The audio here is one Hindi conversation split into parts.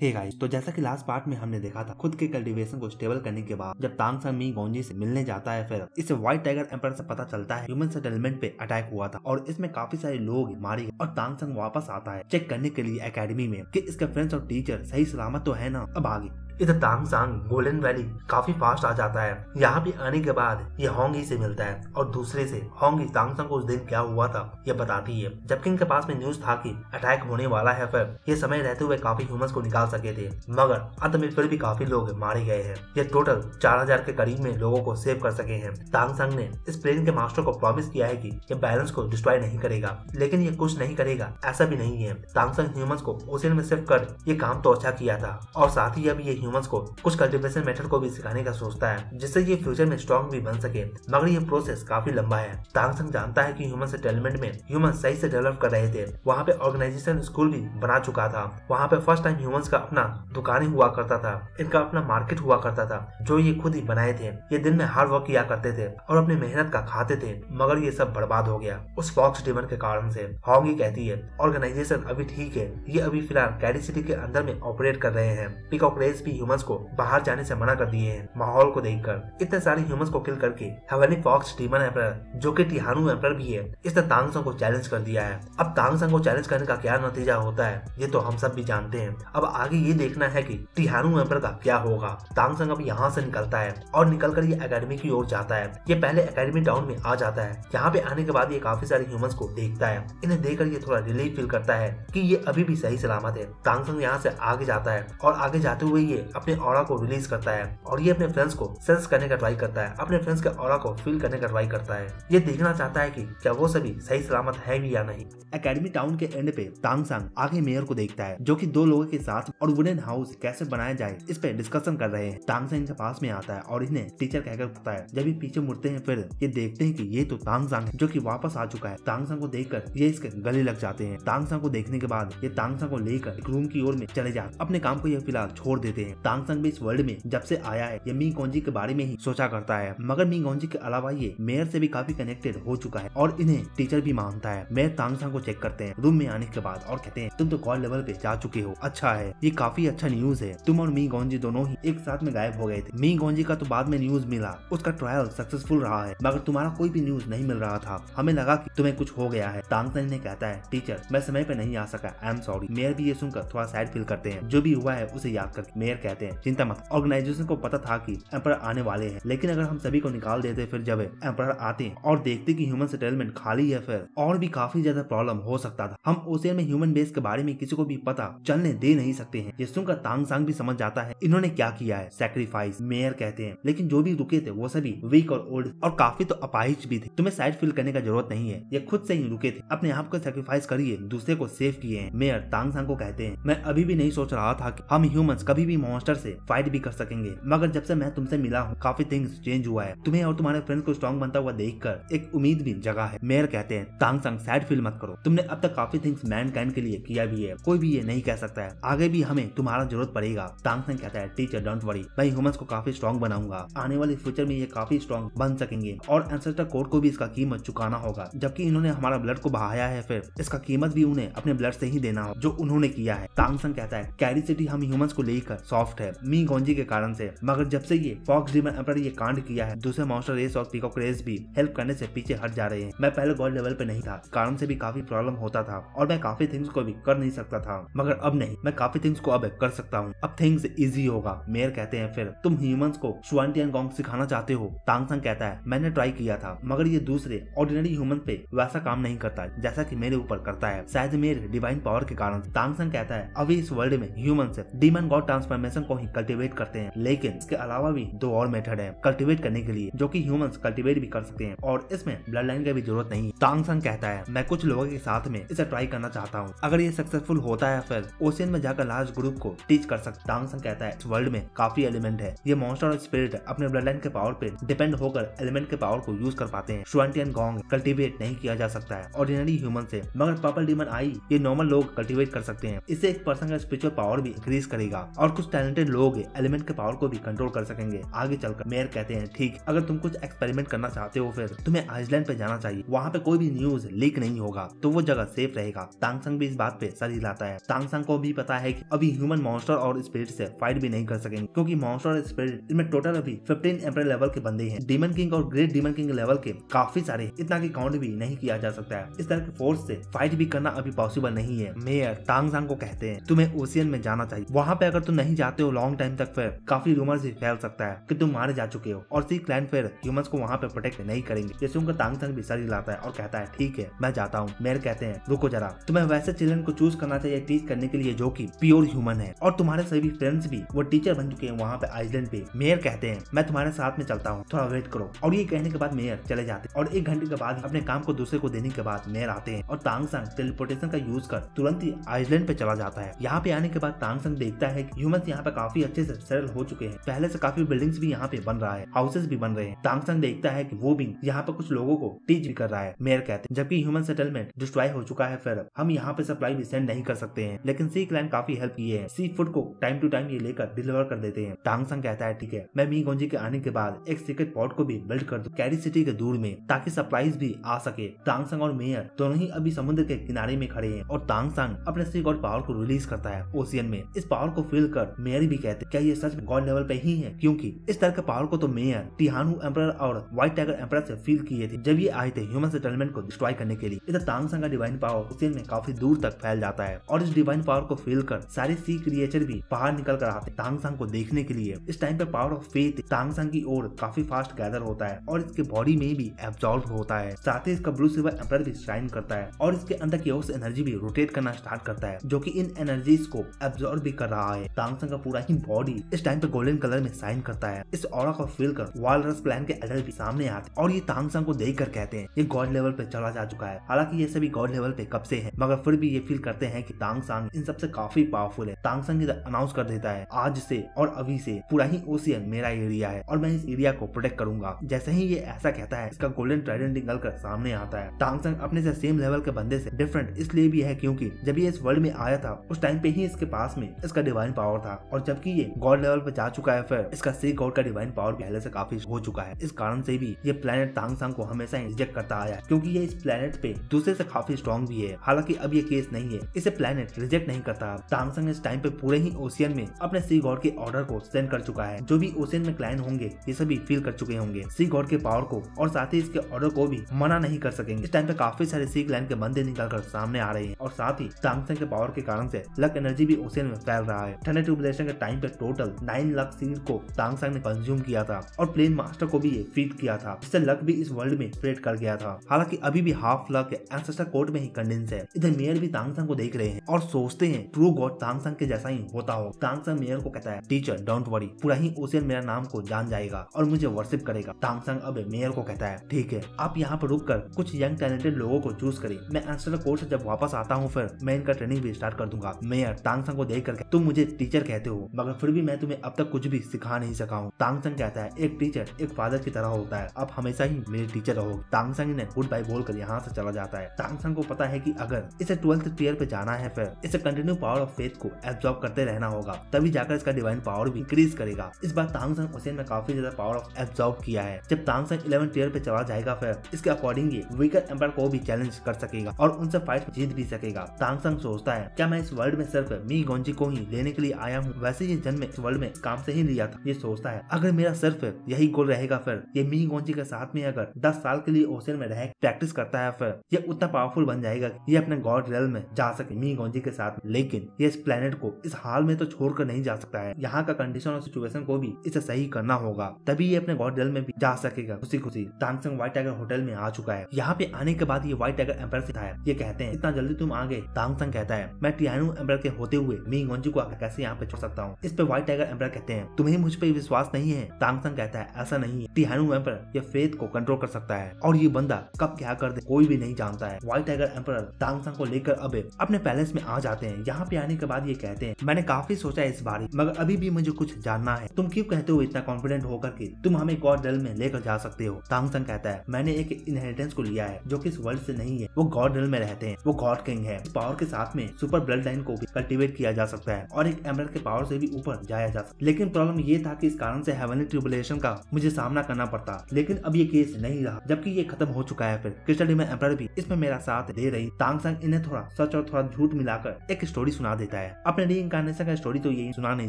हे गाइस, तो जैसा कि लास्ट पार्ट में हमने देखा था, खुद के कल्टीवेशन को स्टेबल करने के बाद जब तांग सान मी गोंजी से मिलने जाता है, फिर इसे व्हाइट टाइगर एम्पायर से पता चलता है ह्यूमन सेटलमेंट पे अटैक हुआ था और इसमें काफी सारे लोग मारे गए और तांग सान वापस आता है चेक करने के लिए एकेडमी में कि इसके फ्रेंड्स और टीचर सही सलामत तो है ना। अब आगे इधर तांग सान गोल्डन वैली काफी फास्ट आ जाता है। यहाँ पे आने के बाद ये होंगी से मिलता है और दूसरे से होंगी तांग सान को उस दिन क्या हुआ था ये बताती है, जबकि इनके पास में न्यूज था कि अटैक होने वाला है। फिर ये समय रहते हुए काफी ह्यूमंस को निकाल सके थे, मगर अंत में फिर भी काफी लोग मारे गए हैं। ये टोटल 4000 के करीब में लोगों को सेव कर सके हैं। तांग सान ने इस प्लेन के मास्टर को प्रॉमिस किया है कि ये बैलेंस को डिस्ट्रॉय नहीं करेगा, लेकिन ये कुछ नहीं करेगा ऐसा भी नहीं है। तांग सान ह्यूमंस को ओशन में शिफ्ट कर ये काम तो अच्छा किया था और साथ ही अब ये ह्यूमंस को कुछ कल्टीवेशन मेथड को भी सिखाने का सोचता है, जिससे ये फ्यूचर में स्ट्रॉन्ग भी बन सके, मगर ये प्रोसेस काफी लंबा है। तांग सान जानता है कि ह्यूमन सेटलमेंट में ह्यूमन सही से डेवलप कर रहे थे, वहाँ पे ऑर्गेनाइजेशन स्कूल भी बना चुका था, वहाँ पे फर्स्ट टाइम ह्यूमंस का अपना दुकान हुआ करता था, इनका अपना मार्केट हुआ करता था जो ये खुद ही बनाए थे। ये दिन में हार्ड वर्क किया करते थे और अपनी मेहनत का खाते थे, मगर ये सब बर्बाद हो गया उस फॉक्स डेमन के कारण से। होंगी कहती है ऑर्गेनाइजेशन अभी ठीक है, ये अभी फिलहाल कैडी सिटी के अंदर में ऑपरेट कर रहे हैं। पीकॉक रेस भी ह्यूमंस को बाहर जाने से मना कर दिए हैं। माहौल को देखकर इतने सारे ह्यूमंस को किल करके हेवनली फॉक्स डीमन एम्परर जो कि टिहानू एम्परर भी है, इसने तांग सान को चैलेंज कर दिया है। अब तांग सान को चैलेंज करने का क्या नतीजा होता है ये तो हम सब भी जानते हैं। अब आगे ये देखना है कि टिहानू एम्परर का क्या होगा। तांग सान अब यहाँ से निकलता है और निकल कर ये अकेडमी की ओर जाता है। ये पहले अकेडमी टाउन में आ जाता है। यहाँ पे आने के बाद ये काफी सारे ह्यूमंस को देखता है। इन्हें देखकर ये थोड़ा रिलीफ फील करता है कि ये अभी भी सही सलामत है। तांग सान यहाँ से आगे जाता है और आगे जाते हुए ये अपने ऑरा को रिलीज करता है और ये अपने फ्रेंड्स को सेंस करने का ट्राई करता है, अपने फ्रेंड्स के ऑरा को फील करने का ट्राई करता है। ये देखना चाहता है कि क्या वो सभी सही सलामत है भी या नहीं। एकेडमी टाउन के एंड पे तांग सान आगे मेयर को देखता है जो कि दो लोगों के साथ और वुडन हाउस कैसे बनाया जाए इस पे डिस्कशन कर रहे हैं। तांग सान इनके पास में आता है और इन्हें टीचर कहकर बुलाता है। जब ये पीछे मुड़ते हैं फिर ये देखते हैं कि ये तो तांग सान है जो कि वापस आ चुका है। तांग सान को देखकर ये इसके गले लग जाते हैं। तांग सान को देखने के बाद ये तांग सान को लेकर एक रूम की ओर में चले जाते, अपने काम को ये फिलहाल छोड़ देते हैं। तांग सान भी इस वर्ल्ड में जब से आया है ये मी गोंजी के बारे में ही सोचा करता है, मगर मी गोंजी के अलावा ये मेयर से भी काफी कनेक्टेड हो चुका है और इन्हें टीचर भी मानता है। मेयर तांग सान को चेक करते हैं रूम में आने के बाद और कहते हैं तुम तो गॉड लेवल पे जा चुके हो, अच्छा है, ये काफी अच्छा न्यूज है। तुम और मी गोंजी दोनों ही एक साथ में गायब हो गए थे। मी गोंजी का तो बाद में न्यूज मिला, उसका ट्रायल सक्सेसफुल रहा है, मगर तुम्हारा कोई भी न्यूज नहीं मिल रहा था, हमें लगा कि तुम्हें कुछ हो गया है। तांग सान ने कहता है टीचर मैं समय पे नहीं आ सका, आई एम सॉरी। मेयर भी ये सुनकर थोड़ा सैड फील करते हैं, जो भी हुआ है उसे याद करके। मेयर कहते हैं चिंता मत, ऑर्गेनाइजेशन को पता था कि एम्परर आने वाले हैं, लेकिन अगर हम सभी को निकाल देते फिर जब एम्परर आते और देखते कि ह्यूमन सेटलमेंट खाली है फिर और भी काफी ज्यादा प्रॉब्लम हो सकता था। हम ओशियन में ह्यूमन बेस के बारे में किसी को भी पता चलने दे नहीं सकते हैं। ये सुनकर तांग सान भी समझ जाता है इन्होंने क्या किया है, सैक्रिफाइस। मेयर कहते हैं लेकिन जो भी रुके थे वो सभी वीक और ओल्ड और काफी तो अपाहिज भी थे, तुम्हें साइड फील करने का जरूरत नहीं है, ये खुद से ही रुके थे, अपने आप को सैक्रिफाइस करिए, दूसरे को सेव किए हैं। मेयर तांग सान को कहते हैं मैं अभी भी नहीं सोच रहा था कि हम ह्यूमंस कभी भी मॉन्स्टर से फाइट भी कर सकेंगे, मगर जब से मैं तुमसे मिला हूँ काफी थिंग्स चेंज हुआ है, तुम्हें और तुम्हारे फ्रेंड्स को स्ट्रॉन्ग बनता हुआ देखकर एक उम्मीद भी जगा है। मेयर कहते हैं तांग सान सैड फील मत करो, तुमने अब तक काफी थिंग्स मैनकाइंड के लिए किया भी है, कोई भी ये नहीं कह सकता है, आगे भी हमें तुम्हारा जरूरत पड़ेगा। तांग सान कहता है टीचर डोंट वरी, मैं ह्यूमंस को काफी स्ट्रॉन्ग बनाऊंगा, आने वाले फ्यूचर में ये काफी स्ट्रॉन्ग बन सकेंगे और एंसेस्टर कोड को भी इसका कीमत चुकाना होगा, जबकि इन्होंने हमारा ब्लड को बहाया है फिर इसका कीमत भी उन्हें अपने ब्लड से ही देना हो जो उन्होंने किया है। तांग सान कहता है कैडी सिटी हम ह्यूमंस को लेकर सॉफ्ट है मी गोंजी के कारण से, मगर जब से ये फॉक्स डीमन एम्पायर ये कांड किया है दूसरे मॉन्स्टर रेस और पीकॉक रेस भी हेल्प करने से पीछे हट जा रहे हैं। मैं पहले गॉड लेवल पे नहीं था, कारण से भी काफी प्रॉब्लम होता था और मैं काफी थिंग्स को भी कर नहीं सकता था, मगर अब नहीं, मैं काफी थिंग्स को अब कर सकता हूँ, अब थिंग्स इजी होगा। मेयर कहते हैं फिर तुम ह्यूमंस को शुआंटी एंड गोंग सिखाना चाहते हो। तांग सान कहता है मैंने ट्राई किया था, मगर ये दूसरे ऑर्डिनरी ह्यूमन पे वैसा काम नहीं करता जैसा की मेरे ऊपर करता है, शायद मेरे डिवाइन पावर के कारण। तांग सान कहता है अभी इस वर्ल्ड में ह्यूमन से डीमन गॉड ट्रांसफॉर्मेशन को ही कल्टीवेट करते हैं, लेकिन इसके अलावा भी दो और मेथड है कल्टीवेट करने के लिए जो कि ह्यूमंस कल्टीवेट भी कर सकते हैं और इसमें ब्लड लाइन की भी जरूरत नहीं। तांग सान कहता है मैं कुछ लोगों के साथ में इसे ट्राई करना चाहता हूँ, अगर ये सक्सेसफुल होता है फिर ओशियन में जाकर लार्ज ग्रुप को टीच कर सकता। तांग सान कहता है इस वर्ल्ड में काफी एलिमेंट है, ये मॉन्स्टर और स्पिरिट अपने ब्लड लाइन के पावर पे डिपेंड होकर एलिमेंट के पावर को यूज कर पाते हैं। शुआंटियन गोंग कल्टीवेट नहीं किया जा सकता है ऑर्डिनरी ह्यूमन से, मगर पर्पल डीमन आई ये नॉर्मल लोग कल्टीवेट कर सकते हैं। इससे एक पर्सन का स्पिरिचुअल पावर भी इंक्रीज करेगा और कुछ टैलेंटेड लोग हैं एलिमेंट के पावर को भी कंट्रोल कर सकेंगे आगे चलकर। मेयर कहते हैं ठीक, अगर तुम कुछ एक्सपेरिमेंट करना चाहते हो फिर तुम्हें आइसलैंड पे जाना चाहिए, वहाँ पे कोई भी न्यूज लीक नहीं होगा तो वो जगह सेफ रहेगा। तांग संग भी इस बात पे सर हिलाता है। तांग संग को भी पता है कि अभी ह्यूमन मॉन्स्टर और स्पिरिट से फाइट भी नहीं कर सकेंगे क्योंकि मॉन्स्टर और स्पिरिट में टोटल अभी 15 एम्परर लेवल के बंदे हैं, डीमन किंग और ग्रेट डीमन किंग लेवल के काफी सारे, इतना की काउंट भी नहीं किया जा सकता है। इस तरह के फोर्स से फाइट भी करना अभी पॉसिबल नहीं है। मेयर तांग संग को कहते हैं तुम्हें ओशियन में जाना चाहिए, वहाँ पे अगर तुम नहीं जाते हो लॉन्ग टाइम तक फिर काफी रूमर्स भी फैल सकता है कि तुम मारे जा चुके हो और सी क्लैन फिर ह्यूमंस को वहाँ पे प्रोटेक्ट नहीं करेंगे। जैसे उनका तांग संग भी सर हिलाता है और कहता है ठीक है मैं जाता हूँ। मेयर कहते हैं रुको जरा, तुम्हें वैसे चिल्ड्रन को चूज करना चाहिए टीच करने के लिए जो कि प्योर ह्यूमन है और तुम्हारे सभी फ्रेंड्स भी वो टीचर बन चुके हैं वहाँ पे आइसलैंड पे। मेयर कहते हैं मैं तुम्हारे साथ में चलता हूँ, थोड़ा वेट करो। और ये कहने के बाद मेयर चले जाते हैं और 1 घंटे के बाद अपने काम को दूसरे को देने के बाद मेयर आते हैं और तांग संग टेलीपोर्टेशन का यूज कर तुरंत ही आइसलैंड पे चला जाता है। यहाँ पे आने के बाद तांग संग देखता है कि ह्यूमंस यहाँ पे काफी अच्छे से सेटल हो चुके हैं, पहले से काफी बिल्डिंग्स भी यहाँ पे बन रहा है, हाउसेस भी बन रहे हैं। तांग संग देखता है कि वो भी यहाँ पे कुछ लोगों को टीच भी कर रहा है। मेयर कहते हैं जबकि ह्यूमन सेटलमेंट डिस्ट्रॉय हो चुका है फिर हम यहाँ पे सप्लाई भी सेंड नहीं कर सकते हैं, लेकिन सी क्लैन काफी हेल्प किए हैं, सी फूड को टाइम टू टाइम ये लेकर डिलीवर कर देते हैं। तांग संग कहता है ठीक है, मैं मी गोंजी के आने के बाद एक सीक्रेट पॉट को भी बिल्ड कर दूं कैडी सिटी के दूर में ताकि सप्लाईज भी आ सके। तांग संग और मेयर दोनों ही अभी समुद्र के किनारे में खड़े हैं और तांग संग अपने सी गॉड पावर को रिलीज करता है ओशियन में। इस पावर को फील कर मेयर भी कहते क्या ये सच गॉड लेवल पे ही है, क्योंकि इस तरह के पावर को तो मेयर टिहानु एम्परर और व्हाइट टाइगर एम्परर से फील किए थे जब ये आए थे ह्यूमन सेटलमेंट को डिस्ट्रॉय करने के लिए। इधर तांग संग का डिवाइन पावर ओशियन में काफी दूर तक फैल जाता है और इस डिवाइन पावर को फील कर सारे सी क्रिएचर भी बाहर निकल कर आते तांग संग को देखने के लिए। इस टाइम पे पावर ऑफ फेथ तांग संग की ओर काफी फास्ट गैदर होता है और इसके बॉडी में भी एब्जॉर्ब होता है, साथ ही इसका ब्लू सिल्वर एम्परर भी शाइन करता है और इसके अंदर केओस एनर्जी भी रोटेट करना स्टार्ट करता है जो कि इन एनर्जीज को एब्जॉर्ब भी कर रहा है। तांग संग का पूरा ही बॉडी इस टाइम पे गोल्डन कलर में शाइन करता है। इस ऑरा को फील कर वालरस क्लैन के एल्डर भी सामने आते और ये तांग संग को देख कर कहते हैं ये गॉड लेवल पे चला जा चुका है। हालांकि ये सभी गॉड लेवल पे कब से है मगर फिर भी ये फील करते हैं कि तांग संग इन सबसे काफी पावरफुल है। तांग संग अनाउंस कर देता है आज से और अभी से पूरा ही ओशियन मेरा एरिया है और मैं इस एरिया को प्रोटेक्ट करूंगा। जैसे ही ये ऐसा कहता है इसका गोल्डन ट्राइडेंट निकल कर सामने आता है। तांग संग अपने से सेम लेवल के बंदे से डिफरेंट इसलिए भी है क्योंकि जब ये इस वर्ल्ड में आया था उस टाइम पे ही इसके पास में इसका डिवाइन पावर था और जबकि ये गॉड लेवल पे जा चुका है फिर इसका सी गॉड का डिवाइन पावर पहले से काफी हो चुका है। इस कारण से भी ये प्लेनेट तांग संग को हमेशा रिजेक्ट करता आया क्योंकि ये इस प्लेनेट पे दूसरे से काफी स्ट्रॉन्ग भी है। हालांकि अब ये केस नहीं है, इसे प्लेनेट रिजेक्ट नहीं करता। तांग संग इस टाइम पे पूरे ही ओशियन में अपने सी गॉड के ऑर्डर को सेंड कर चुका है, जो भी ओशियन में क्लाइन होंगे ये सभी फील कर चुके होंगे सी गॉड के पावर को और साथ ही इसके ऑर्डर को भी मना नहीं कर सकेंगे। इस टाइम पे काफी सारे सी क्लाइन के बंदे निकल कर सामने आ रहे हैं और साथ ही तांग संग के पावर के कारण से लक एनर्जी भी ओशियन में फैल रहा है। ठंडे ट्रिबुलेशन के टाइम पे टोटल 9 लाख सीड को तांग संग ने कंज्यूम किया था और प्लेन मास्टर को भी ये फीड किया था, इससे लक भी इस वर्ल्ड में स्प्रेड कर गया था। हालांकि अभी भी हाफ लक एंसेस्टर कोर्ट में ही कंडेंस है। इधर मेयर भी तांग संग को देख रहे हैं और सोचते हैं ट्रू गॉड तांग संग के जैसा ही होता हो। तांग संग मेयर को कहता है टीचर डोंट वरी, पूरा ही ओशियन मेरा नाम को जान जाएगा और मुझे वर्शिप करेगा। तांग संग अब मेयर को कहता है ठीक है आप यहाँ पर रुक कर कुछ यंग टैलेंटेड लोगों को चूज करें, मैं एंसेस्टर कोर्ट से जब वापस आता हूँ फिर मैं इनका ट्रेनिंग भी स्टार्ट कर दूंगा। मेयर तांग संग को देख कर तुम मुझे टीचर कहते हो मगर फिर भी मैं तुम्हें अब तक कुछ भी सिखा नहीं सका हूँ। तांग संग कहता है एक टीचर एक फादर की तरह होता है, आप हमेशा ही मेरे टीचर रहो। तांग संग ने गुड बाय बोलकर यहाँ से चला जाता है। तांग संग को पता है कि अगर इसे 12th ईयर पे जाना है फिर इसे कंटिन्यू पावर ऑफ फेथ को एब्जॉर्ब करते रहना होगा, तभी जाकर इसका डिवाइन पावर भी इंक्रीज करेगा। इस बार तांग संग ओशियन में काफी ज्यादा पावर ऑफ एब्जॉर्ब किया है। जब तांग संग 11th ईयर पे चला जाएगा फिर इसके अकॉर्डिंग ये वीकर एम्पायर को भी चैलेंज कर सकेगा और उनसे फाइट जीत भी सकेगा। तांग संग सोचता है क्या मैं इस वर्ल्ड में सिर्फ मी गोंजी को ही लेने के लिए आया हूँ, वैसे ये जन्म इस वर्ल्ड में काम से ही लिया था। ये सोचता है अगर मेरा सिर्फ यही गोल रहेगा फिर ये मी गोंजी के साथ में अगर 10 साल के लिए ओशियन में रह प्रैक्टिस करता है फिर ये उतना पावरफुल बन जाएगा कि ये अपने गॉड रेल में जा सके मी गोंजी के साथ, लेकिन ये इस प्लेनेट को इस हाल में तो छोड़कर नहीं जा सकता है, यहाँ का कंडीशन और सिचुएशन को भी इसे सही करना होगा तभी ये अपने गॉड रेल में भी जा सकेगा। खुशी खुशी तांग संग व्हाइट टाइगर होटल में आ चुका है। यहाँ पे आने के बाद ये व्हाइट टाइगर एम्पायर से था, ये कहते हैं इतना जल्दी तुम आ गए। तांग संग कहता है मैं टिहानु एम्पायर के होते हुए मी गोंजी को कैसे यहाँ पे छोड़ सकता हूँ। इस पे व्हाइट टाइगर एम्पायर कहते हैं तुम्हें मुझ पे विश्वास नहीं है। तांग संग कहता है ऐसा नहीं है, टिहानु एम्पायर ये फेथ को कंट्रोल कर सकता है और ये बंदा कब क्या कर दे कोई भी नहीं जानता है। व्हाइट टाइगर एम्पायर तांग संग को लेकर अब अपने पैलेस में आ जाते हैं। यहाँ पे आने के बाद ये कहते हैं मैंने काफी सोचा इस बारे मगर अभी भी मुझे कुछ जानना है, तुम क्यों कहते हो इतना कॉन्फिडेंट होकर कि तुम हमें गॉड रेल में लेकर जा सकते हो। तांग संग कहता है मैंने एक इनहेरिटेंस को लिया है जो कि इस वर्ल्ड से नहीं है, वो गॉड रेल में रहते हैं, वो गॉड किंग है। पावर के साथ में सुपर ब्लड लाइन को भी कल्टिवेट किया जा सकता है और एक एम्परर के पावर से भी ऊपर जाया जा सकता। लेकिन प्रॉब्लम ये था कि इस कारण से हेवनली ट्रिबुलेशन का मुझे सामना करना पड़ता, लेकिन अब ये केस नहीं रहा जबकि ये खत्म हो चुका है। फिर क्रिस्टल डीमन एम्परर भी इसमें मेरा साथ दे रही। तांग सान इन्हें थोड़ा सच और थोड़ा झूठ मिलाकर एक स्टोरी सुना देता है। अपने रीइंकार्नेशन का स्टोरी तो ये सुना नहीं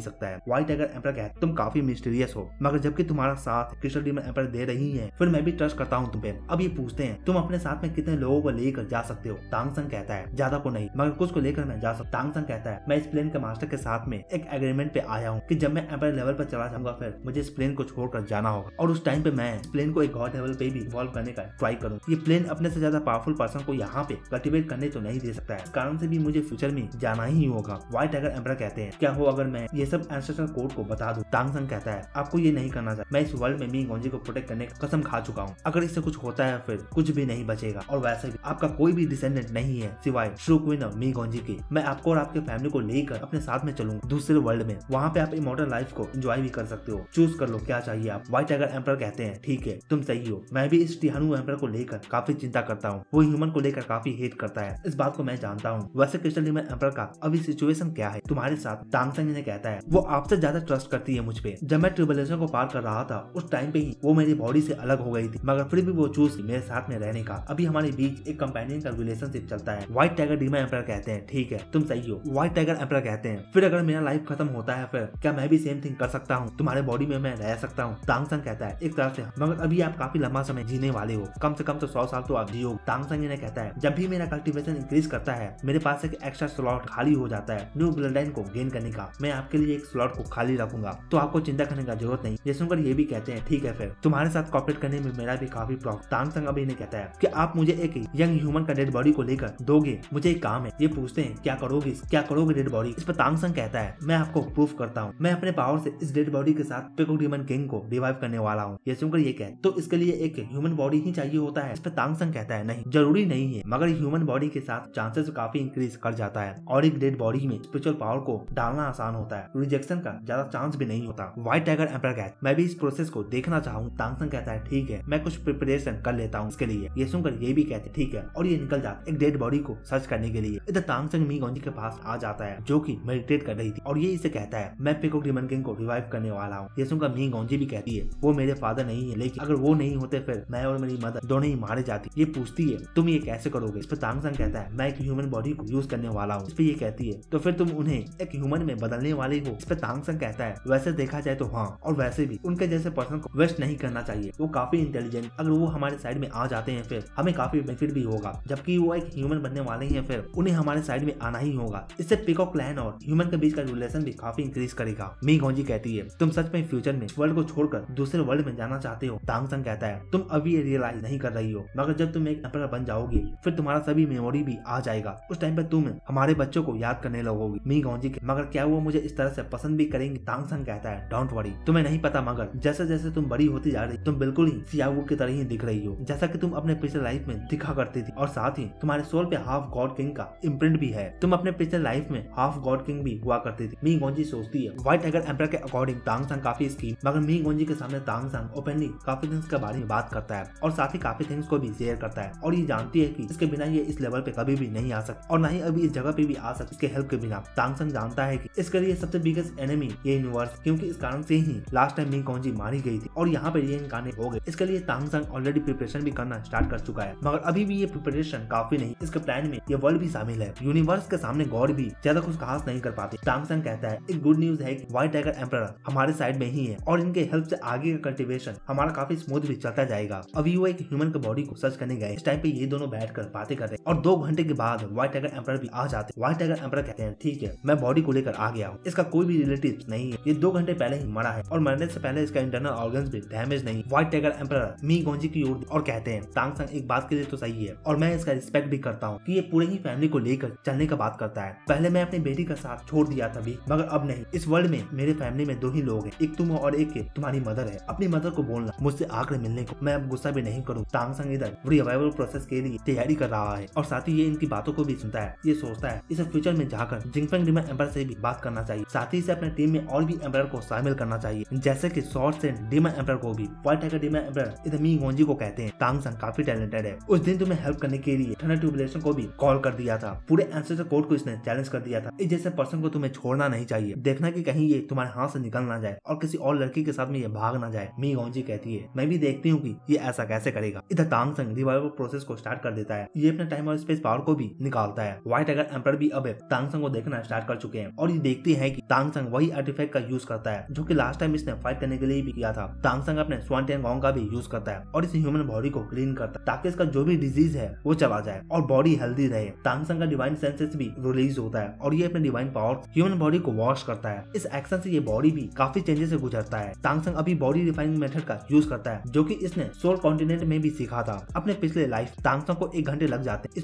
सकता है। व्हाइट टाइगर एम्परर कहता तुम काफी मिस्टीरियस हो, मगर जबकि तुम्हारा साथ क्रिस्टल डीमन एम्परर दे रही है, फिर मैं भी ट्रस्ट करता हूँ तुम पे। अब ये पूछते हैं तुम अपने साथ में कितने लोगों को लेकर जा सकते हो। तांग सान कहता है ज्यादा को नहीं, मगर कुछ को लेकर मैं जा सकता। तांग सान कहता है मैं इस प्लेन के मास्टर के साथ में एक एग्रीमेंट पे आया हूँ कि जब मैं एम्परर लेवल पर चला जाऊंगा फिर मुझे इस प्लेन को छोड़कर जाना होगा, और उस टाइम पे मैं प्लेन को एक गॉड लेवल पे भी इवॉल्व करने का ट्राई करूँ। ये प्लेन अपने से ज्यादा पावरफुल पर्सन को यहाँ पे कल्टिवेट करने तो नहीं दे सकता है, इस कारण से भी मुझे फ्यूचर में जाना ही होगा। व्हाइट टाइगर एम्परर कहते हैं क्या हो अगर मैं ये सब एंसेस्टर कोड को बता दूं। तांग सान कहता है आपको ये नहीं करना चाहिए, मैं इस वर्ल्ड में मी गोंजी को प्रोटेक्ट करने की कसम खा चुका हूँ। अगर इससे कुछ होता है फिर कुछ भी नहीं बचेगा, और वैसे भी आपका कोई भी डिसेंडेंट नहीं है सिवाय श्रू क्वीन और मी गोंजी के। मैं आपको और आपके फैमिली को लेकर अपने साथ में चलूंगा दूसरे वर्ल्ड में, वहाँ पे आप इमॉर्टल लाइफ को एंजॉय भी कर सकते हो। चूज कर लो क्या चाहिए आप। व्हाइट टाइगर एम्परर कहते हैं ठीक है तुम सही हो, मैं भी इस टिहानु एम्परर को लेकर काफी चिंता करता हूँ, वो ह्यूमन को लेकर काफी हेट करता है, इस बात को मैं जानता हूँ। वैसे क्रिस्टल डीमन एम्परर का अभी सिचुएशन क्या है तुम्हारे साथ। तांग सान ने कहता है वो आपसे ज्यादा ट्रस्ट करती है मुझ पे। जब मैं ट्रिबुलेशन को पार कर रहा था उस टाइम पे ही वो मेरी बॉडी से अलग हो गई थी, मगर फिर भी वो चूज मेरे साथ में रहने का। अभी हमारे बीच एक कंपेनियन का रिलेशनशिप चलता है। व्हाइट टाइगर डीमन एम्परर कहते हैं ठीक है तुम सही हो। व्हाइट टाइगर एम्परर कहते हैं फिर अगर मेरा लाइफ खत्म होता है फिर क्या मैं भी सेम थिंग कर सकता हूँ, तुम्हारे बॉडी में मैं रह सकता हूँ। तांग सान कहता है एक तरह से, मगर अभी आप काफी लंबा समय जीने वाले हो, कम से कम तो 100 साल तो आप जियो। तांग सान ने कहता है जब भी मेरा कल्टिवेशन इंक्रीज करता है मेरे पास एक एक्स्ट्रा स्लॉट खाली हो जाता है न्यू ब्लड लाइन को गेन करने का, मैं आपके लिए एक स्लॉट को खाली रखूंगा, तो आपको चिंता करने का जरूरत नहीं। ये सुनकर ये भी कहते हैं ठीक है फिर तुम्हारे साथ कॉपरेट करने में मेरा भी काफी प्रॉब्लम। तांग सान अभी इन्हें कहता है कि आप मुझे एक यंग ह्यूमन का डेड बॉडी को लेकर दोगे, मुझे एक काम है। ये पूछते हैं क्या करोगे डेड बॉडी। इस पर तांग सान कहता है मैं आपको प्रूफ करता हूँ, मैं अपने पावर से इस डेड बॉडी के साथ पीकॉक डीमन किंग को रिवाइव करने वाला हूँ। ये सुनकर ये कहते तो इसके लिए एक ह्यूमन बॉडी ही चाहिए होता है। इस पर तांग सान कहता है नहीं जरूरी नहीं है, मगर ह्यूमन बॉडी के साथ चांसेस काफी इंक्रीज कर जाता है, और एक डेड बॉडी में स्पिरिचुअल पावर को डालना आसान होता है, रिजेक्शन का ज्यादा चांस भी नहीं होता। व्हाइट टाइगर एम्परर कहता है मैं भी इस प्रोसेस को देखना चाहूँ। तांग सान कहता है ठीक है मैं कुछ प्रिपरेशन कर लेता हूँ इसके लिए। ये सुनकर ये भी कहते ठीक है, और ये निकल जाता एक डेड बॉडी को सर्च करने के लिए। इधर तांग सान मी गोंजी के पास आ जाता है जो की मेडिटेट कर रही थी, और ये इसे कहता है मैं पीकॉक डीमन किंग को रिवाइव करने वाला हूँ। ये सुनकर मी गोंजी भी कहती है वो मेरे फादर नहीं है, लेकिन अगर वो नहीं होते फिर मैं और मेरी मदर दोनों ही मारे जाती। ये पूछती है तुम ये कैसे करोगे। इस पर तांग सान कहता है मैं एक ह्यूमन बॉडी को यूज करने वाला हूँ। इस पर ये कहती है तो फिर तुम उन्हें एक ह्यूमन में बदलने वाले हो। इस पर तांग सान कहता है वैसे देखा जाए तो हाँ, और वैसे भी उनके जैसे पर्सन को वेस्ट नहीं करना चाहिए, वो काफी इंटेलिजेंट, अगर वो हमारे साइड में आ जाते हैं फिर हमें काफी बेनिफिट भी होगा। जबकि वो एक ह्यूमन बनने वाले हैं फिर उन्हें हमारे साइड में आना ही होगा, इससे पीकॉक क्लैन और ह्यूमन के बीच का रिलेशन भी काफी इंक्रीज करेगा। मी गोंजी कहती है तुम सच में फ्यूचर में वर्ल्ड को छोड़कर दूसरे वर्ल्ड में जाना चाहते हो। तांग सान कहता है तुम अभी ये रियलाइज नहीं कर रही हो, मगर जब तुम एक एम्परर बन जाओगे फिर तुम्हारा सभी मेमोरी भी आ जाएगा, उस टाइम पर तुम हमारे बच्चों को याद करने लगोगी। मी गोंजी मगर क्या वो मुझे इस तरह से पसंद भी करेंगे। तांग सान कहता है डोंट वरी तुम्हें नहीं पता, मगर जैसे जैसे तुम बड़ी होती जा रही तुम बिल्कुल ही सियावू की तरह ही दिख रही हो, जैसा कि तुम अपने पिछले लाइफ में दिखा करती थी, और साथ ही तुम्हारे सोल पे हाफ गॉड किंग का इम्प्रिंट भी है, तुम अपने पिछले लाइफ में हाफ गॉड किंग भी हुआ करती थी। मी गोंजी सोचती है व्हाइट टाइगर एम्परर के अकॉर्डिंग तांग सान काफी स्कीम, मगर मी गोंजी के सामने तांग सान ओपनली काफी थिंग्स के बारे में बात करता है, और साथ ही काफी थिंग्स को भी शेयर करता है, और ये जानती है कि इसके बिना ये इस लेवल पे कभी भी नहीं आ सकता, और न ही अभी इस जगह पे भी आ सकती इसके हेल्प के बिना। तांग सान जानता है कि इसके लिए सबसे बिगेस्ट एनिमी ये यूनिवर्स, क्योंकि इस कारण से ही लास्ट टाइम मी गोंजी मारी गई थी और यहाँ पे रीइंकार्नेट हो गए। इसके लिए तांग सान ऑलरेडी प्रिपरेशन भी करना स्टार्ट कर चुका है, मगर अभी भी ये प्रिपरेशन काफी नहीं, इसके प्लान में ये वर्ल्ड भी शामिल है। यूनिवर्स के सामने गॉड भी ज्यादा कुछ खास नहीं कर पाते। तांग सान कहता है एक गुड न्यूज है कि व्हाइट टाइगर एम्परर हमारे साइड में ही है, और इनके हेल्प से आगे का कल्टिवेशन हमारा काफी स्मूथ भी चलता जाएगा। अभी वो एक ह्यूमन के बॉडी को सर्च करने गए, इस टाइम पे ये दोनों बैठकर बातें करते, और 2 घंटे के बाद व्हाइट टाइगर एम्परर भी आ जाते। व्हाइट टाइगर एम्परर कहते हैं ठीक है मैं बॉडी को लेकर आ गया हूँ, इसका कोई भी रिलेटिव नहीं है, ये 2 घंटे पहले ही मरा है, और मरने से पहले इसका इंटरनल ऑर्गन्स भी डैमेज नहीं। व्हाइट टाइगर एम्परर मी गोंजी की ओर और कहते हैं तांग सान एक बात के लिए तो सही है, और मैं इसका रिस्पेक्ट भी करता हूँ कि ये पूरे ही फैमिली को लेकर चलने का बात करता है। पहले मैं अपनी बेटी का साथ छोड़ दिया था भी, मगर अब नहीं, इस वर्ल्ड में मेरे फैमिली में 2 ही लोग हैं, एक तुम और एक तुम्हारी मदर है, अपनी मदर को बोलना मुझसे आकर मिलने को, मैं अब गुस्सा भी नहीं करूँ। तांग सान इधर रिवाइवल प्रोसेस के लिए तैयारी कर रहा है, और साथ ही ये इनकी बातों को भी सुनता है। ये सोचता है इसे फ्यूचर में जाकर जिंगफेंग डीमन एम्परर से भी बात करना चाहिए, साथ ही इसे अपने टीम में और भी एम्परर को शामिल करना चाहिए, जैसे कि शॉर्ट से डीमन एम्परर को भी। व्हाइट टाइगर डीमन एम्परर इधर मी गोंजी को कहते हैं तांग सान काफी टैलेंटेड है, उस दिन तुम्हें हेल्प करने के लिए ठंडा ट्यूबुलेशन को भी कॉल कर दिया था, पूरे एंसेस्टर कोड को इसने चैलेंज कर दिया था, इस जैसे पर्सन को तुम्हें छोड़ना करना नहीं चाहिए, देखना कि कहीं ये तुम्हारे हाथ से निकल ना जाए और किसी और लड़की के साथ में ये भाग ना जाए। मी गौंजी कहती है मैं भी देखती हूँ कि ये ऐसा कैसे करेगा। इधर तांग सन रिवाइवल प्रोसेस को स्टार्ट कर देता है, ये अपने टाइम और स्पेस पावर को भी निकालता है। व्हाइट टाइगर एम्पायर भी अब तांग सन को देखना स्टार्ट कर चुके हैं और ये देखते हैं कि तांग सन वही आर्टिफैक्ट का यूज करता है जो कि लास्ट टाइम इसने फाइट करने के लिए भी किया था। तांग सन अपने स्वान टेंगोंग का भी यूज करता है और इस ह्यूमन बॉडी को क्लीन करता है ताकि इसका जो भी डिजीज है वो चला जाए और बॉडी हेल्दी रहे। तांग सन का डिवाइन सेंसेस भी रिलीज होता है और ये अपने डिवाइन पावर ह्यूमन बॉडी को वॉश करता है। इस एक्शन से ये बॉडी भी काफी चेंजेस से गुजरता है। तांग सन अभी बॉडी रिफाइनिंग मेथड का यूज करता है जो कि इसने सोल कॉन्टिनेंट में भी सीखा था। अपने पिछले लाइफ तांग सन को 1 घंटे लग जाते हैं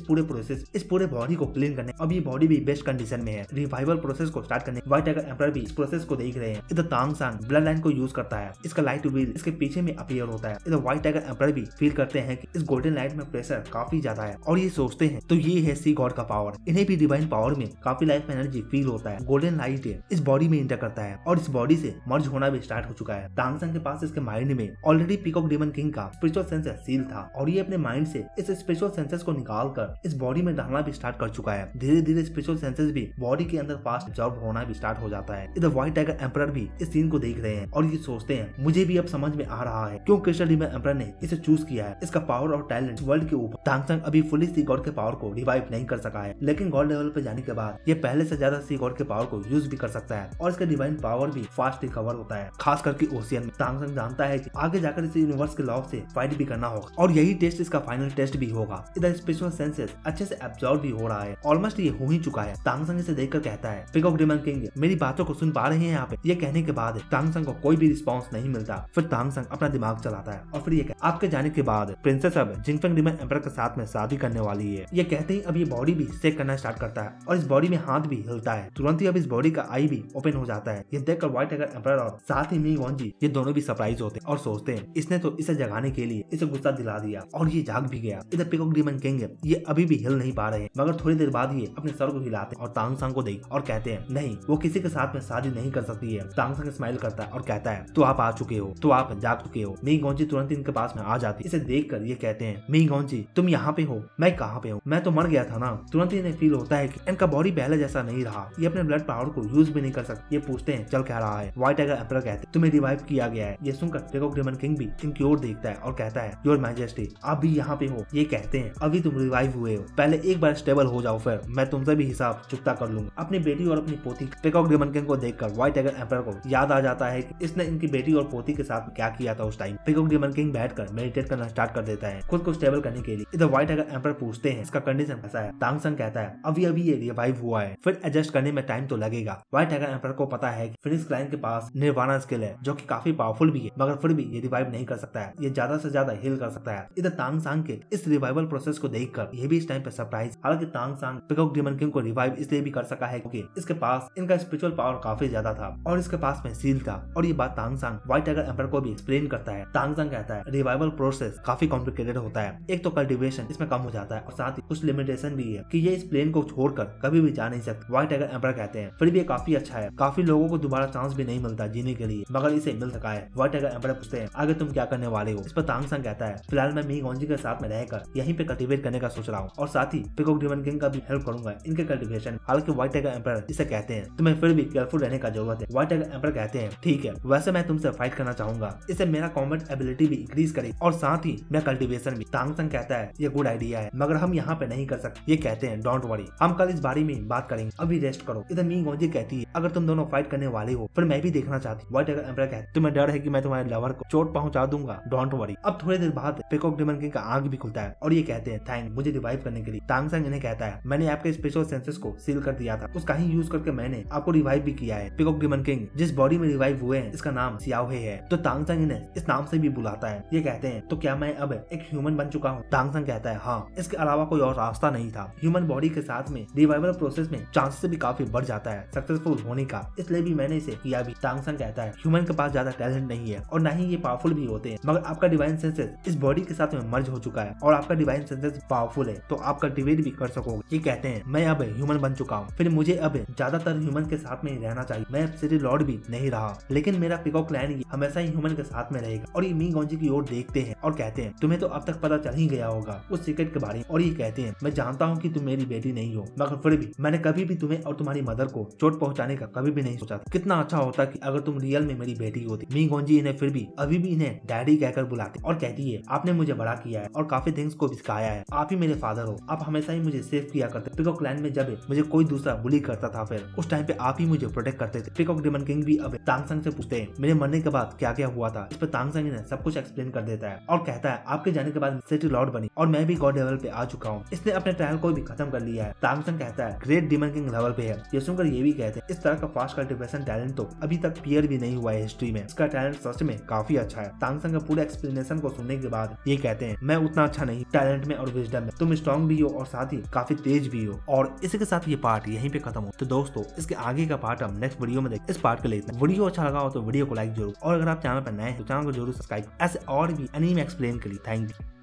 इस पूरे बॉडी को क्लीन करने। अब ये बॉडी भी बेस्ट कंडीशन में है। रिवाइवल प्रोसेस को स्टार्ट करने व्हाइट टाइगर एम्पायर भी इस प्रोसेस को देख रहे हैं। इधर तांग सन ब्लड लाइन को यूज करता है, इसका लाइट व्हील इसके पीछे में अपीयर होता है। इधर व्हाइट टाइगर एम्पायर भी फील करते हैं कि इस गोल्डन लाइट में प्रेशर काफी ज्यादा है और ये सोचते हैं तो ये है सी गॉड का पावर। इन्हें भी डिवाइन पावर में काफी लाइफ एनर्जी फील होता है। गोल्डन लाइट इस बॉडी में इंटर करता है और इस बॉडी से मर्ज होना भी स्टार्ट हो चुका है। तांग सन के पास इसके माइंड में ऑलरेडी पीकॉक डीमन किंग का स्पिरिचुअल सेंसेस सील था और ये अपने माइंड से इस स्पिरिचुअल सेंसेस को निकाल कर इस बॉडी में डालना भी स्टार्ट कर चुका है। धीरे धीरे स्पिरिचुअल सेंसेस भी बॉडी के अंदर फास्ट एब्जॉर्ब होना भी स्टार्ट हो जाता है। इधर व्हाइट टाइगर एम्परर भी इस सीन को देख रहे हैं और ये सोचते हैं मुझे भी अब समझ में आ रहा है क्यों क्रिस्टल डीमन एम्परर ने इसे चूज किया है। इसका पावर और टैलेंट वर्ल्ड के ऊपर। तांग सन अभी फुली सी गॉड के पावर को रिवाइव नहीं कर सका है लेकिन गॉड लेवल पे जाने के बाद ये पहले से ज्यादा सी गॉड के पावर को यूज भी कर सकता है और इसका डिवाइन पावर भी फास्ट रिकवर होता है, खास करके ओशियन में। तांग सन जानता है कि आगे जाकर इसे यूनिवर्स के लॉ से फाइट भी करना होगा और यही टेस्ट इसका फाइनल टेस्ट भी होगा। इधर स्पिरिचुअल सेंसेस अच्छे से एब्जॉर्व भी हो रहा है, ऑलमोस्ट ये हो ही चुका है। तांग सन इसे देखकर कहता है पीकॉक डीमन किंग मेरी बातों को सुन पा रहे हैं यहाँ पे। ये कहने के बाद तांग सन को कोई भी रिस्पॉन्स नहीं मिलता। फिर तांग सन अपना दिमाग चलाता है और फिर ये आपके जाने के बाद प्रिंसेस अब जिनफेंग डीमन एम्परर के साथ में शादी करने वाली है। ये कहते ही अब ये बॉडी भी सेक करना स्टार्ट करता है और इस बॉडी में हाथ भी हिलता है। तुरंत ही अब इस बॉडी का आई भी ओपन हो जाता है। ये देखकर व्हाइट टाइगर एम्परर और साथ ही मी गौंजी ये दोनों भी सरप्राइज होते हैं और सोचते हैं इसने तो इसे जगाने के लिए इसे गुस्सा दिला दिया और ये जाग भी गया। इधर पीकॉक डीमन किंग ये अभी भी हिल नहीं पा रहे हैं मगर थोड़ी देर बाद ही अपने सर को हिलाते और तांग सन को देख और कहते हैं नहीं वो किसी के साथ में शादी नहीं कर सकती है। तांग सन स्माइल करता है और कहता है तो आप आ चुके हो, तो आप जाग चुके हो। मी गौंजी तुरंत इनके पास में आ जाती। इसे देखकर ये कहते हैं मी गौंजी तुम यहाँ पे हो, मैं कहाँ पे हूँ, मैं तो मर गया था ना। तुरंत इन्हें फील होता है कि इनका बॉडी पहले जैसा नहीं रहा, ये अपने ब्लड पावर को यूज भी नहीं कर सकते। ये पूछते हैं चल क्या रहा है। व्हाइट टाइगर एम्परर कहते हैं तुम्हें रिवाइव किया गया है। ये सुनकर पीकॉक डीमन किंग भी इनकी ओर देखता है और कहता है योर मैजेस्टी आप भी यहाँ पे हो। ये कहते हैं अभी तुम रिवाइव हुए हो, पहले एक बार स्टेबल हो जाओ फिर मैं तुमसे भी हिसाब चुकता कर लूंगा। अपनी बेटी और अपनी पोती पीकॉक डीमन किंग को देखकर व्हाइट टाइगर एम्परर को याद आ जाता है कि इसने इनकी बेटी और पोती के साथ क्या किया था उस टाइम। पीकॉक डीमन किंग बैठकर मेडिटेट करना स्टार्ट कर देता है खुद को स्टेबल करने के लिए। इधर व्हाइट टाइगर एम्परर पूछते हैं इसका कंडीशन कैसा है। तांग सन कहता है अभी अभी ये रिवाइव हुआ है, फिर एडजस्ट करने में टाइम तो लगेगा। व्हाइट टाइगर एम्परर को पता है कि फिनिश क्लाइन के पास निर्वाणा स्किल है जो की काफी पावरफुल भी है मगर फिर भी ये रिवाइव नहीं कर सकता है, ये ज्यादा से ज्यादा हील कर सकता है। इधर तांग सन के इस रिवाइवल प्रोसेस को देखकर ये भी इस टाइम पे सरप्राइज। हालांकि Tang San peacock demon king को रिवाइव इसलिए भी कर सका है क्योंकि इसके पास इनका स्पिरिचुअल पावर काफी ज्यादा था और इसके पास में सील था। और ये बात Tang San white tiger emperor को भी एक्सप्लेन करता है। तांग सन कहता है रिवाइवल प्रोसेस काफी कॉम्प्लिकेटेड होता है, एक तो कल्टिवेशन इसमें कम हो जाता है और साथ ही कुछ लिमिटेशन भी है कि ये इस प्लेन को छोड़कर कभी भी जा नहीं सकता। व्हाइट टाइगर एम्परर कहते हैं फिर भी ये काफी अच्छा है, काफी लोगों को दोबारा चांस भी नहीं मिलता जीने के लिए मगर इसे मिल सका है। व्हाइट टाइगर एम्परर पूछते हैं आगे तुम क्या करने वाले हो। इस पर तांग सन कहता है फिलहाल मैं मी गौंजी के साथ में रहकर यहीं पे कल्टिवेट करने का सोच रहा हूँ और साथ ही पीकॉक डीमन किंग का भी हेल्प करूंगा इनके कल्टिवेशन। हालांकि व्हाइट टाइगर एम्परर इसे कहते हैं तुम्हें फिर भी केयरफुल रहने का जरूरत है। व्हाइट टाइगर एम्परर कहते हैं ठीक है, वैसे मैं तुमसे फाइट करना चाहूंगा, इससे मेरा कॉम्बैट एबिलिटी भी इंक्रीज करेगी और साथ ही मैं कल्टिवेशन भी। तांग सन कहता है ये गुड आइडिया है मगर हम यहाँ पे नहीं कर सकते। ये कहते हैं डोंट वरी हम कल इस बारे में बात करेंगे, अभी रेस्ट करो। इधर मी गौंजी कहती है अगर तुम दोनों फाइट करने वाले हो फिर मैं भी देखना चाहती हूँ। व्हाइट टाइगर एम्परर कहते हैं तुम्हें डर है कि मैं तुम्हारे लवर को चोट पहुंचा दूंगा, डोंट वरी। अब थोड़ी देर बाद पीकॉक डीमन किंग का आंख भी खुलता है और ये कहते हैं थैंक मुझे रिवाइव करने के लिए। तांग सन इन्हें कहता है मैंने आपके स्पेशल सेंसेस को सील कर दिया था, उसका ही यूज करके मैंने आपको रिवाइव भी किया है। पीकॉक डीमन किंग जिस बॉडी में रिवाइव हुए हैं इसका नाम सियाओहे है तो तांग सन इन्हें इस नाम से भी बुलाता है। ये कहते हैं तो क्या मैं अब एक ह्यूमन बन चुका हूँ। तांग सन कहता है हाँ, इसके अलावा कोई और रास्ता नहीं था। ह्यूमन बॉडी के साथ में रिवाइवल प्रोसेस में चांसेस भी काफी बढ़ जाता है सक्सेसफुल होने का, इसलिए भी मैंने इसे किया भी। तांग सन कहता है ह्यूमन के पास ज्यादा टैलेंट नहीं है और न ही ये पावरफुल भी होते हैं मगर आपका डिवाइन सेंसेस इस बॉडी के साथ में मर्ज हो चुका है और आपका डिवाइन सेंसेस पावरफुल है तो आप कल्टिवेट भी कर सकोगे। ये कहते हैं मैं अब ह्यूमन बन चुका हूँ, फिर मुझे अब ज्यादातर ह्यूमन के साथ में रहना चाहिए। मैं अब सिटी लॉर्ड भी नहीं रहा लेकिन मेरा पीकॉक क्लैन हमेशा ही ह्यूमन के साथ में रहेगा। और ये मी गौंजी की ओर देखते हैं और कहते हैं तुम्हें तो अब तक पता चल ही गया होगा उस सीक्रेट के बारे में। और ये कहते हैं मैं जानता हूँ कि तुम मेरी बेटी नहीं हो मगर फिर भी मैंने कभी भी तुम्हें और तुम्हारी मदर को चोट पहुंचाने का कभी भी नहीं सोचा था। कितना अच्छा होता कि अगर तुम रियल में मेरी बेटी होती। मी गोंजी इन्हें फिर भी अभी भी इन्हें डैडी कहकर बुलाती और कहती है आपने मुझे बड़ा किया है और काफी थिंग्स को सिखाया है, आप ही मेरे फादर हो, आप हमेशा ही मुझे सेव किया करते। पीकॉक क्लैन में जब मुझे कोई दूसरा बुली करता था फिर उस टाइम पे आप ही मुझे प्रोटेक्ट करते थे। पीकॉक डेमन किंग भी अब तांग सन से पूछते हैं मेरे मरने के बाद क्या क्या हुआ था। इस पर तांग सन ने सब कुछ एक्सप्लेन कर देता है और कहता है आपके जाने के बाद सिटी लॉर्ड बनी और मैं भी गॉड लेवल पे आ चुका हूँ, इसने अपने ट्रायल को भी खत्म कर लिया है। तांग सन कहता है ग्रेट डेमन किंग लेवल पे है। ये सुनकर ये भी कहते हैं इस तरह का फास्ट कल्टिवेशन टैलेंट तो अभी तक पीयर भी नहीं हुआ है हिस्ट्री में, इसका टैलेंट सच में काफी अच्छा है। तांग सन का पूरा एक्सप्लेनेशन को सुनने के बाद ये कहते हैं मैं उतना अच्छा नहीं टैलेंट में और विजडम में, तुम स्ट्रॉन्ग भी हो और साथ ही काफी तेज भी हो। और इसी के साथ ये पार्ट यहीं पे खत्म हो। तो दोस्तों इसके आगे का पार्ट हम नेक्स्ट वीडियो में देखें। इस पार्ट के लिए इतना। वीडियो अच्छा लगा हो तो वीडियो को लाइक जरूर और अगर आप चैनल पर नए हैं तो चैनल को जरूर सब्सक्राइब। ऐसे और भी एनीमे एक्सप्लेन के लिए थैंक यू।